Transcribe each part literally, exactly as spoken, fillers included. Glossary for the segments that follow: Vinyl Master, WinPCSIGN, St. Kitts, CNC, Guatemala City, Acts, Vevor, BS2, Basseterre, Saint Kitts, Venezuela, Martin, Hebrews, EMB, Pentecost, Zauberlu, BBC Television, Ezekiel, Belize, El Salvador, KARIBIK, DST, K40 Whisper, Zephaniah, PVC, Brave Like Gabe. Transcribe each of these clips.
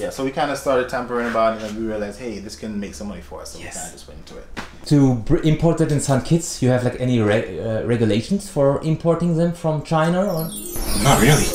Yeah, so we kind of started tampering about it, and then we realized, hey, this can make some money for us, so yes. we kind of just went into it. To import that in Saint Kitts, you have like any re uh, regulations for importing them from China? Or? Not really.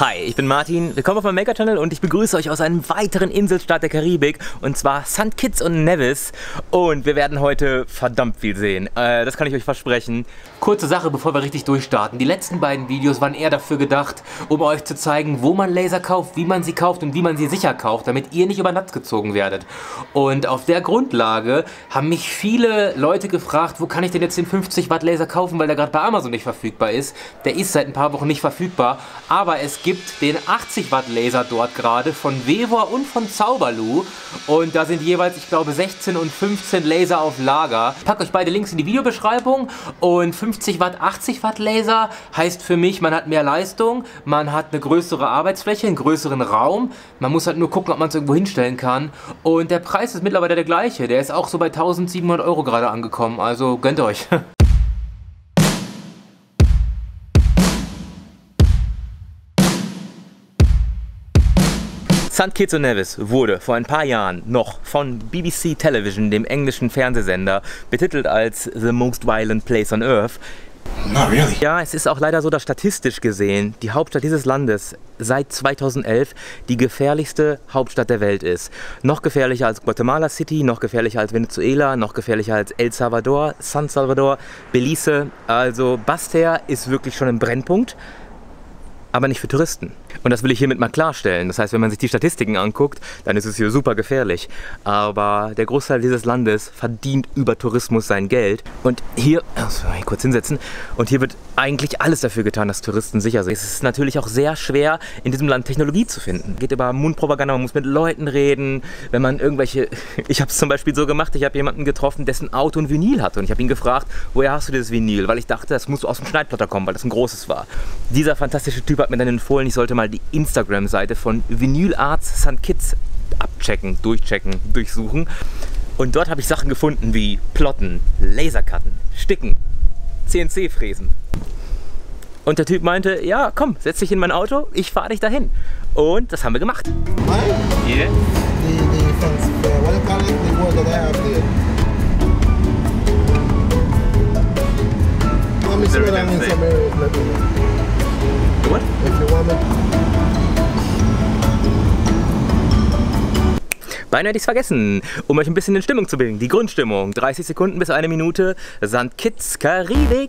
Hi, ich bin Martin, willkommen auf meinem Maker-Channel und ich begrüße euch aus einem weiteren Inselstaat der Karibik, und zwar Saint Kitts und Nevis, und wir werden heute verdammt viel sehen, äh, das kann ich euch versprechen. Kurze Sache, bevor wir richtig durchstarten: Die letzten beiden Videos waren eher dafür gedacht, um euch zu zeigen, wo man Laser kauft, wie man sie kauft und wie man sie sicher kauft, damit ihr nicht über Nuts gezogen werdet. Und auf der Grundlage haben mich viele Leute gefragt, wo kann ich denn jetzt den fünfzig Watt Laser kaufen, weil der gerade bei Amazon nicht verfügbar ist. Der ist seit ein paar Wochen nicht verfügbar, aber es gibt gibt den achtzig Watt Laser dort gerade von Vevor und von Zauberlu, und da sind jeweils, ich glaube, sechzehn und fünfzehn Laser auf Lager. Ich packe euch beide Links in die Videobeschreibung, und fünfzig Watt, achtzig Watt Laser heißt für mich, man hat mehr Leistung, man hat eine größere Arbeitsfläche, einen größeren Raum, man muss halt nur gucken, ob man es irgendwo hinstellen kann, und der Preis ist mittlerweile der gleiche, der ist auch so bei tausendsiebenhundert Euro gerade angekommen, also gönnt euch. Saint Kitts und Nevis wurde vor ein paar Jahren noch von B B C Television, dem englischen Fernsehsender, betitelt als The Most Violent Place on Earth. Not really. Ja, es ist auch leider so, dass statistisch gesehen die Hauptstadt dieses Landes seit zweitausendelf die gefährlichste Hauptstadt der Welt ist. Noch gefährlicher als Guatemala City, noch gefährlicher als Venezuela, noch gefährlicher als El Salvador, San Salvador, Belize. Also Basseterre ist wirklich schon ein Brennpunkt. Aber nicht für Touristen. Und das will ich hiermit mal klarstellen. Das heißt, wenn man sich die Statistiken anguckt, dann ist es hier super gefährlich. Aber der Großteil dieses Landes verdient über Tourismus sein Geld. Und hier, also kurz hinsetzen, und hier wird eigentlich alles dafür getan, dass Touristen sicher sind. Es ist natürlich auch sehr schwer, in diesem Land Technologie zu finden. Geht über Mundpropaganda, man muss mit Leuten reden, wenn man irgendwelche... Ich habe es zum Beispiel so gemacht, ich habe jemanden getroffen, dessen Auto ein Vinyl hatte. Und ich habe ihn gefragt, woher hast du dieses Vinyl? Weil ich dachte, das muss aus dem Schneidblatter kommen, weil das ein großes war. Dieser fantastische Typ hat mir dann empfohlen, ich sollte mal die Instagram-Seite von Vinyl Arts Sankt Kitts abchecken, durchchecken, durchsuchen. Und dort habe ich Sachen gefunden wie Plotten, Laserkarten, Sticken, C N C-Fräsen. Und der Typ meinte, ja komm, setz dich in mein Auto, ich fahre dich dahin. Und das haben wir gemacht. Yeah. What? If you want it. Beinahe hätte ich es vergessen. Um euch ein bisschen in Stimmung zu bringen. Die Grundstimmung. dreißig Sekunden bis eine Minute. Sankt Kitts, Karibik.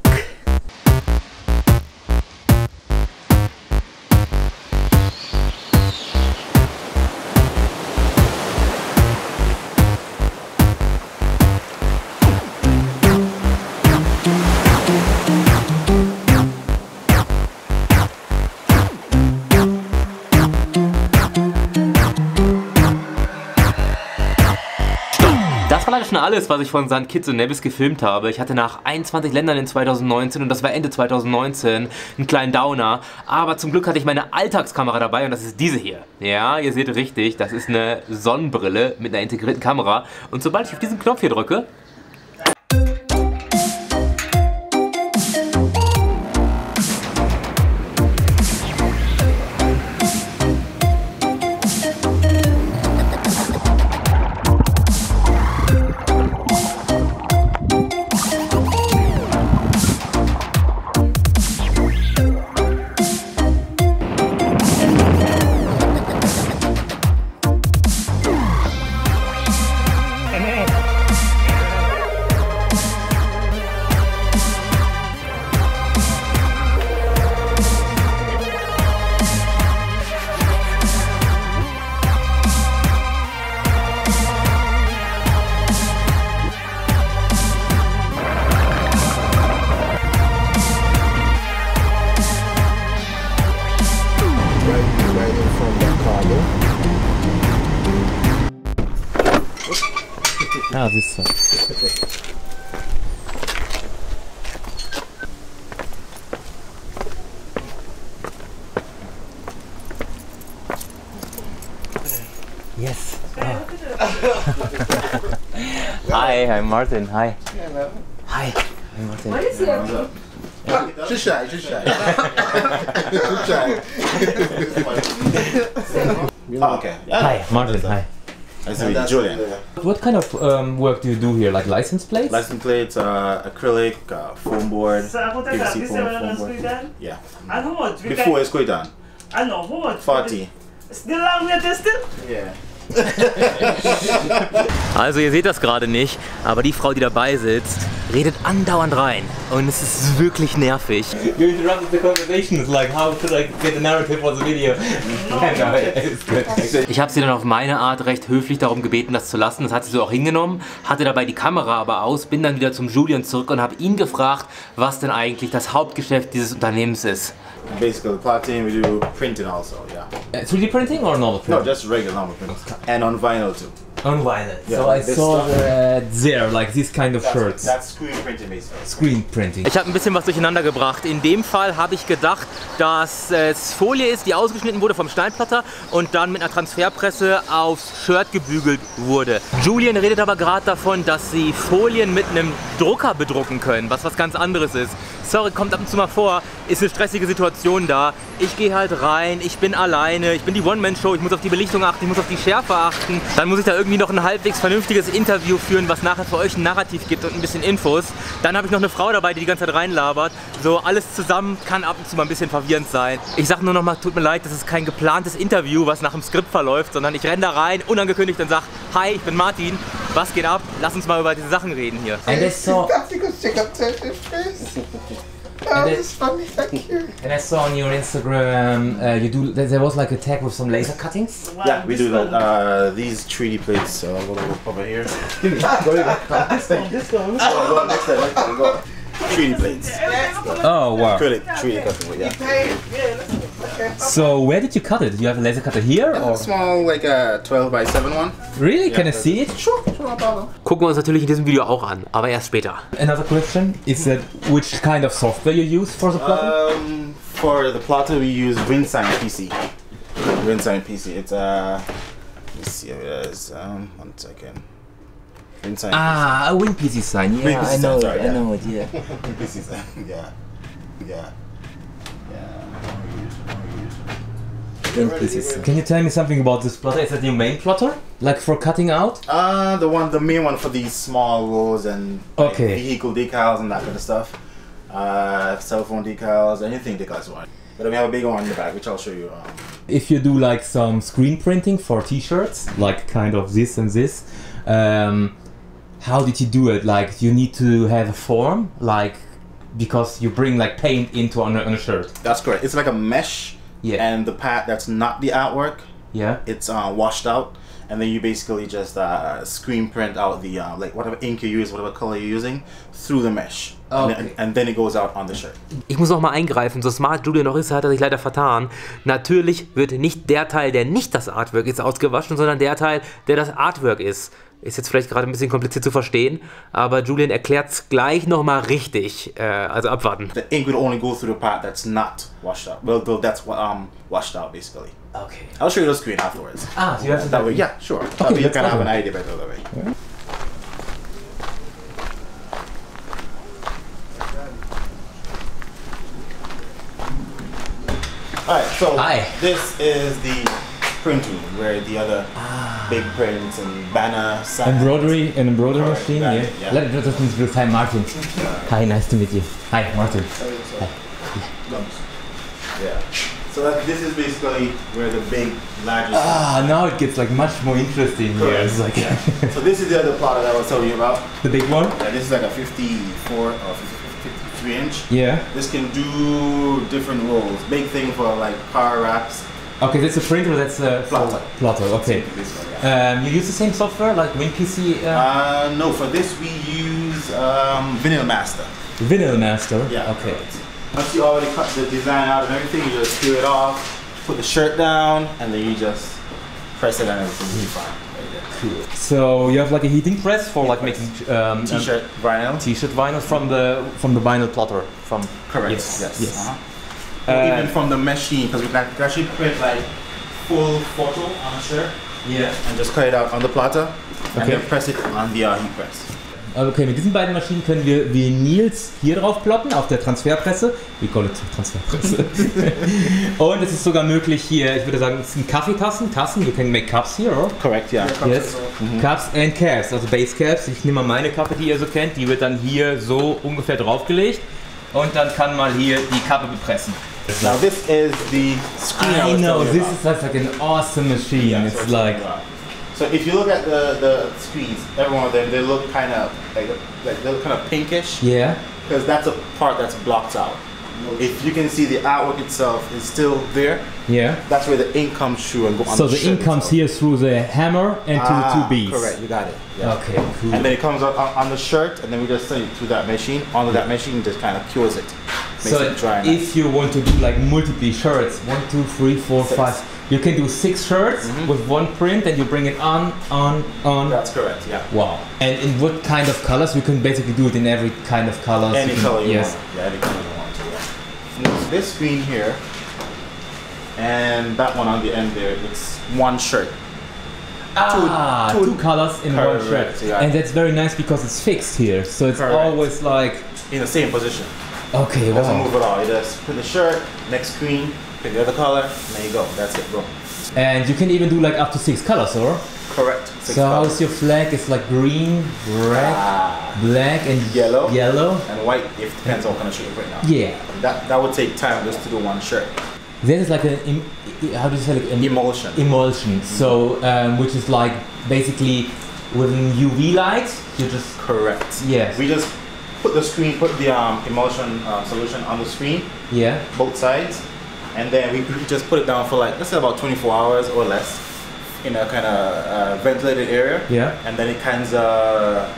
Schon alles, was ich von Saint Kitts und Nevis gefilmt habe. Ich hatte nach einundzwanzig Ländern in zweitausendneunzehn, und das war Ende zweitausendneunzehn, einen kleinen Downer. Aber zum Glück hatte ich meine Alltagskamera dabei, und das ist diese hier. Ja, ihr seht richtig, das ist eine Sonnenbrille mit einer integrierten Kamera. Und sobald ich auf diesen Knopf hier drücke, Ah, siehst du. Yes. Ah. Hi, I'm Martin. Hi. Hello. Hi, I'm Martin. What is it? Just shy, just shy. Just shy. Oh, okay. Yeah. Hi, Martin. Hi. Nice to meet you, Julian. Yeah. What kind of um, work do you do here? Like license plates? License plates, uh, acrylic, uh, foam board, P V C foam, foam board. Yeah. Before it's done. I know what. forty. Still long we tested? Yeah. Also ihr seht das gerade nicht, aber die Frau, die dabei sitzt, redet andauernd rein und es ist wirklich nervig. You interrupted the conversation. It's like, how could I get a narrative for the video? Ich habe sie dann auf meine Art recht höflich darum gebeten, das zu lassen. Das hat sie so auch hingenommen, hatte dabei die Kamera aber aus, bin dann wieder zum Julian zurück und habe ihn gefragt, was denn eigentlich das Hauptgeschäft dieses Unternehmens ist. Basically, the plating, we do printing also, yeah. Uh, three D printing or normal printing? No, just regular normal printing. And on vinyl too. On vinyl. Yeah, so I saw the, there, like these kind of that's, shirts. That's screen printing basically. Screen printing. Ich habe ein bisschen was durcheinander gebracht. In dem Fall habe ich gedacht, dass es Folie ist, die ausgeschnitten wurde vom Steinplatter und dann mit einer Transferpresse aufs Shirt gebügelt wurde. Julian redet aber gerade davon, dass sie Folien mit einem Drucker bedrucken können, was was ganz anderes ist. Sorry, kommt ab und zu mal vor, ist eine stressige Situation da. Ich gehe halt rein, ich bin alleine, ich bin die One-Man-Show, ich muss auf die Belichtung achten, ich muss auf die Schärfe achten. Dann muss ich da irgendwie noch ein halbwegs vernünftiges Interview führen, was nachher für euch ein Narrativ gibt und ein bisschen Infos. Dann habe ich noch eine Frau dabei, die die ganze Zeit reinlabert. So alles zusammen kann ab und zu mal ein bisschen verwirrend sein. Ich sage nur noch mal, tut mir leid, das ist kein geplantes Interview, was nach dem Skript verläuft, sondern ich renne da rein, unangekündigt und sage, hi, ich bin Martin, was geht ab? Lass uns mal über diese Sachen reden hier. Oh, and, it's funny, thank you. And I saw on your Instagram, uh, you do. There was like a tag with some laser cuttings. Wow, yeah, we do that. Uh, these three D plates. Uh, we'll go over here. three D plates. Oh wow. three D, three D cutting. Yeah. So where did you cut it? You have a laser cutter here? Or? A small, like a twelve by seven one. Really? Yeah, can I see it? Sure. Gucken wir uns natürlich in diesem Video auch an, aber erst später. Another question is that which kind of software you use for the platter? Um, for the platter we use WinPCSIGN P C. WinPCSIGN P C. It's a. Uh, let's see what it is. Um, one second. WinPCSIGN. Ah, a WinPCSIGN. Yeah, I know. Sorry, yeah. I know it. Yeah. WinPCSIGN. Yeah. Yeah. Can you tell me something about this plotter? Is that your main plotter? Like for cutting out? Uh, the one, the main one for these small rolls and okay. like, vehicle decals and that kind of stuff. Uh, cell phone decals, anything decals you want. But we have a big one in the back, which I'll show you. Um. If you do like some screen printing for t-shirts, like kind of this and this, um, how did you do it? Like you need to have a form, like because you bring like paint into on a, on a shirt. That's correct. It's like a mesh. Yeah. And the part that's not the artwork, yeah, it's uh, washed out, and then you basically just uh, screen print out the uh, like whatever ink you use, whatever color you're using, through the mesh. Okay. And, and then it goes out on the shirt. Ich muss noch mal eingreifen, so smart Julian noch ist, hat er sich leider vertan. Natürlich wird nicht der Teil, der nicht das Artwork ist, ausgewaschen, sondern der Teil, der das Artwork ist. Ist jetzt vielleicht gerade ein bisschen kompliziert zu verstehen, aber Julian erklärt es gleich nochmal richtig. Äh, also abwarten. The ink will only go through the part that's not washed out. Well, that's um, washed out basically. Okay. I'll show you the screen afterwards. Ah, so you have to that way. Yeah, sure. Okay, that way you can have an idea by the other way. Yeah. Alright, so Hi. This is the printing where the other ah. big prints and banner embroidery and embroidery right, machine. Yeah. It, yeah. Let us meet you. Hi, Martin. Hi, nice to meet you. Hi, Martin. Sorry, sorry. Hi. Yeah. So that, this is basically where the big largest. Ah, now it gets like much more interesting here. It's like yeah. So this is the other plotter that I was telling you about. The big one. Yeah, this is like a fifty-four or fifty-three inch. Yeah. This can do different rolls. Big thing for like car wraps. Okay, that's a printer, that's a plotter. Plotter, okay. Um, you use the same software like WinPC? Uh, uh, no, for this we use um, Vinyl Master. Vinyl Master? Yeah. Okay. Once you already cut the design out and everything, you just screw it off, put the shirt down, and then you just press it and everything will be fine. Cool. So you have like a heating press for heat like press. Making um, t-shirt um, vinyl. T-shirt vinyl from the from the vinyl plotter. From correct. Yes. Yes. Yes. Uh-huh. Uh, even from the machine, because we can actually print like full photo on a shirt. Yeah. And just cut it out on the platter, okay. And then press it on the uh, heat press. Okay, mit diesen beiden Maschinen können wir Vinyls hier drauf ploppen, auf der Transferpresse. Wir call it Transferpresse. Und es ist sogar möglich hier, ich würde sagen, es sind Kaffeetassen, Tassen, you can make cups here, or? Correct, yeah. Yeah, yes. Mm-hmm. Cups and caps, also Base Caps. Ich nehme mal meine Kappe, die ihr so kennt, die wird dann hier so ungefähr draufgelegt. Und dann kann man hier die Kappe bepressen. Now this is the screen I, I know, this about. Is that's like an awesome machine. Yeah, it's like... So if you look at the, the screens, every one of them, they look kind of like, like they look kind of pinkish. Yeah. Because that's a part that's blocked out. If you can see the artwork itself is still there. Yeah. That's where the ink comes through and go on so the So the ink comes itself. Here through the hammer and ah, to the two beads. Correct, you got it. Yeah. Okay, cool. And then it comes on, on the shirt and then we just send it through that machine. Onto that machine just kind of cures it. Makes so it dry if you want to do like multiple shirts, one, two, three, four, six. five, you can do six shirts mm-hmm. with one print and you bring it on, on, on. That's correct, yeah. Wow. And in what kind of colors? You can basically do it in every kind of colors. Any you color can, you yes. want. Yeah, any color you want. This screen here and that one on the end there, it's one shirt. Ah, two, two, two colors in one shirt. Yeah. And that's very nice because it's fixed here, so it's correct. Always like... In the same position. Okay, wow. It doesn't move at all, you just put the shirt, next screen, pick the other color, and there you go, that's it, bro. And you can even do like up to six colors, or? Correct. Six so colors. How's your flag? It's like green, red, ah, black, and yellow, yellow, and white. It depends on what kind of shirt you're putting on. Yeah. That that would take time just to do one shirt. Then it's like an im how do you say it? An emulsion. Emulsion. Mm-hmm. So um, which is like basically with U V light, you just correct. Yes. We just put the screen, put the um, emulsion uh, solution on the screen. Yeah. Both sides. And then we just put it down for like, let's say about twenty-four hours or less in a kind of uh, ventilated area. Yeah. And then it kind of uh,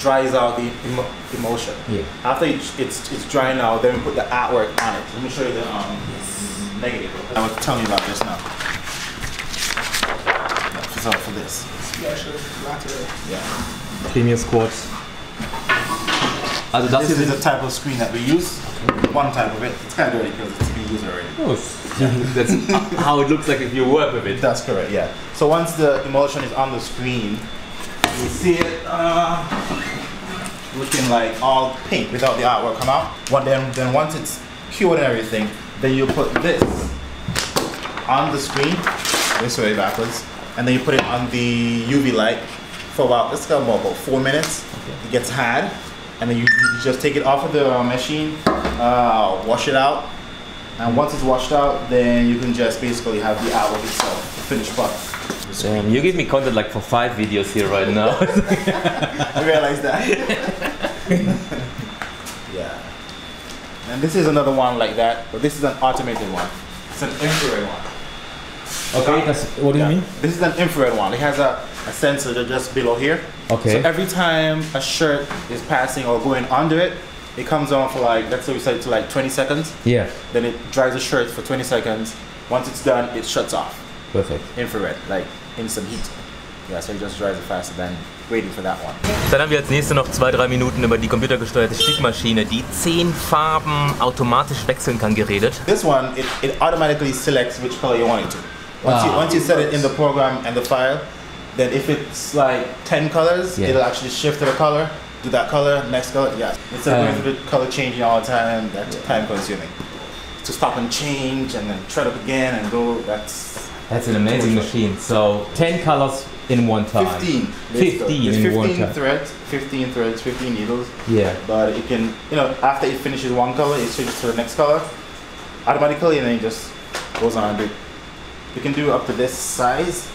dries out the emo emulsion. Yeah. After it's, it's, it's drying out, then we put the artwork on it. Let me show you the um, yes. negative. I was telling you about this now. So for this. Yeah. Premium squats. Also das this hier is the type of screen that we use. One type of it. It's kind of dirty because it's been used already. Oh, yeah. That's how it looks like if you work with it. That's correct, yeah. So once the emulsion is on the screen, you see it uh, looking like all pink without the artwork come out. Well, then, then once it's cured and everything, then you put this on the screen, this way backwards, and then you put it on the U V light for about, let's go about four minutes. Okay. It gets hard. And then you, you just take it off of the uh, machine, uh, wash it out, and once it's washed out, then you can just basically have the artwork itself, the finished product. Damn, you give me content like for five videos here right now. I realize that. Yeah. And this is another one like that, but this is an automated one. It's an infrared one. Okay, that's, what do yeah. you mean? This is an infrared one. It has a a sensor that just below here. Okay. So every time a shirt is passing or going under it, it comes on for like, let's say we said to like twenty seconds. Yeah. Then it dries the shirt for twenty seconds. Once it's done, it shuts off. Perfect. Infrared, like instant heat. Yeah, so it just dries it faster than waiting for that one. Dann haben wir als nächste noch zwei, drei Minuten über die computergesteuerte Stickmaschine, die zehn Farben automatisch wechseln kann, geredet. This one, it, it automatically selects which color you want it to. Once, ah. you, once you set it in the program and the file, then if it's like ten colors, yeah. it'll actually shift to the color, do that color, next color, yeah. Instead of um, going through the color changing all the time, that's yeah. time consuming. To stop and change and then tread up again and go, that's... That's an amazing machine. So ten colors in one time. fifteen. fifteen, fifteen in one time. Threads, fifteen threads, fifteen needles. Yeah. But it can, you know, after it finishes one color, it switches to the next color automatically and then it just goes on and do. You can do up to this size.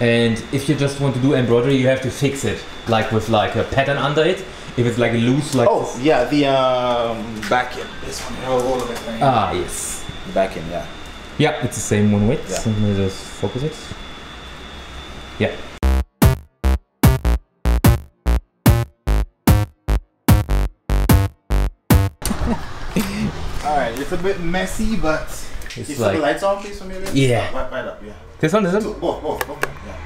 And if you just want to do embroidery, you have to fix it, like with like a pattern under it. If it's like loose, like oh this. Yeah, the um, back end. This one, all of it. Ah yes, the back end, yeah. Yeah, it's the same one width. Yeah. So let me just focus it. Yeah. All right, it's a bit messy, but. It's you like, the lights on, please, for me a bit? Yeah. Light, light up, yeah. This one, this one? Both, both, both. Yeah.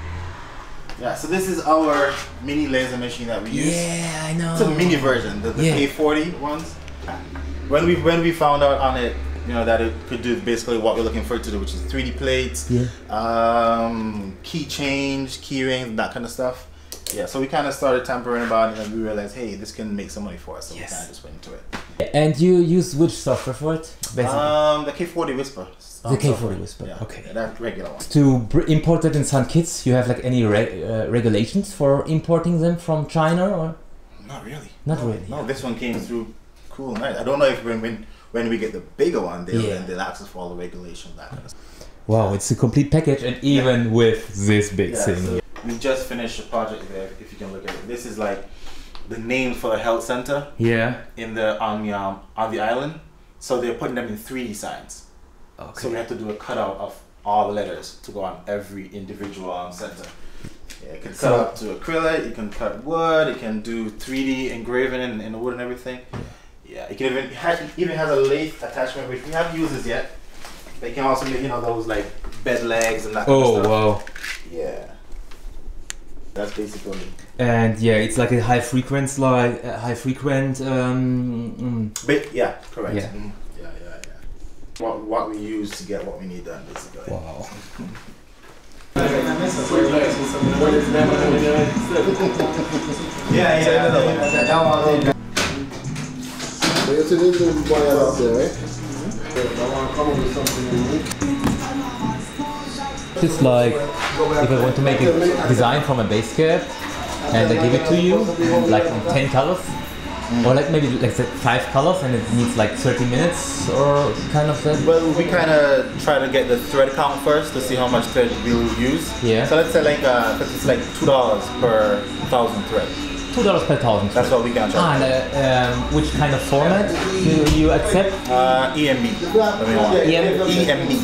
Yeah, so this is our mini laser machine that we use. Yeah, I know. It's a mini version, the, the yeah. K forty ones. When we when we found out on it, you know, that it could do basically what we're looking for it to do, which is three D plates, yeah. um, key change, key rings, that kind of stuff. Yeah, so we kind of started tampering about it and we realized, hey, this can make some money for us, so yes. we kind of just went into it. And you use which software for it? Basically? Um, the K forty Whisper. The K forty software. Whisper, yeah. Okay. Yeah, that regular one. To import it in Saint Kitts, you have like any re uh, regulations for importing them from China or? Not really. Not no, really. No, yeah. This one came through cool night. I don't know if when when, when we get the bigger one, they'll, yeah. they'll ask us for all the regulations. That kind of stuff. Wow, it's a complete package, and even yeah. with this big yeah, thing. So we just finished a project there, if you can look at it. This is like the name for a health center. Yeah. In the on the um, on the island, so they're putting them in three D signs. Okay. So we have to do a cutout of all the letters to go on every individual um, center. Yeah, you can cut up to acrylic. You can cut wood. You can do three D engraving in, in the wood and everything. Yeah. You can even has, it even has a lathe attachment, which we haven't used yet. They can also make, you know, those like bed legs and that. Oh, kind of stuff. Wow. Yeah. That's basically. And yeah, it's like a high frequency, like a high frequent. Um, mm. But yeah, correct. Yeah. Mm. yeah, yeah, yeah. What what we use to get what we need done, basically. Wow. yeah, yeah, yeah. So you still need to buy it up there, right? I want to come up with something unique. It's like if I want to make a design from a base cap and I give it to you like in ten colors mm. or like maybe like five colors and it needs like thirty minutes or kind of that. Well, we kind of try to get the thread count first to see how much thread we'll use. Yeah. So let's say like uh, it's like two dollars per thousand threads. two dollars per thousand threads. That's what we can charge. Ah, and, uh, um, which kind of format do you accept? Uh, E M B. E M B.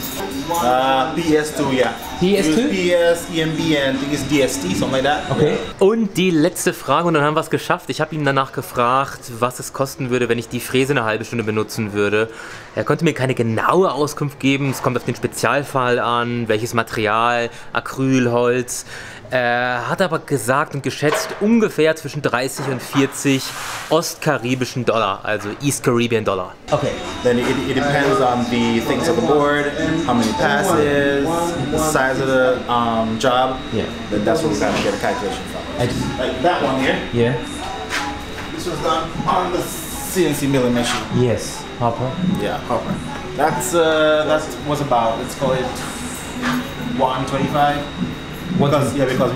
Uh, B S two, ja. B S two? B S, E M B und D S T, something like that. Okay. Und die letzte Frage, und dann haben wir es geschafft. Ich habe ihn danach gefragt, was es kosten würde, wenn ich die Fräse eine halbe Stunde benutzen würde. Er konnte mir keine genaue Auskunft geben. Es kommt auf den Spezialfall an, welches Material, Acryl, Holz. Er hat aber gesagt und geschätzt ungefähr zwischen dreißig und vierzig ostkaribischen Dollar, also East Caribbean Dollar. Okay. Then it, it depends on the things on the board, how many passes, the size of the um, job. Yeah. But that's what we're going to get a calculation from. Like that one here. Yeah. This was done on the C N C milling machine. Yes. Hopper. Yeah, hopper. That's uh, that was about. Let's call it one twenty-five. Because, yeah, because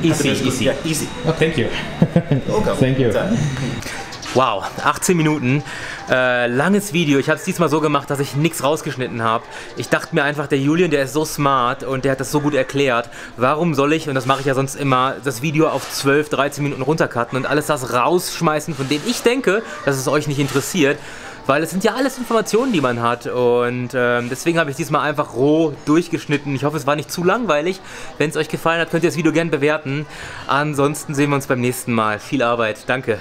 easy, easy. Yeah, easy. Oh, thank you. Okay. Thank you. Wow, achtzehn Minuten. Äh, langes Video. Ich habe es diesmal so gemacht, dass ich nichts rausgeschnitten habe. Ich dachte mir einfach, der Julian, der ist so smart und der hat das so gut erklärt. Warum soll ich, und das mache ich ja sonst immer, das Video auf zwölf, dreizehn Minuten runtercutten und alles das rausschmeißen, von dem ich denke, dass es euch nicht interessiert. Weil das sind ja alles Informationen, die man hat und äh, deswegen habe ich diesmal einfach roh durchgeschnitten. Ich hoffe, es war nicht zu langweilig. Wenn es euch gefallen hat, könnt ihr das Video gerne bewerten. Ansonsten sehen wir uns beim nächsten Mal. Viel Arbeit. Danke.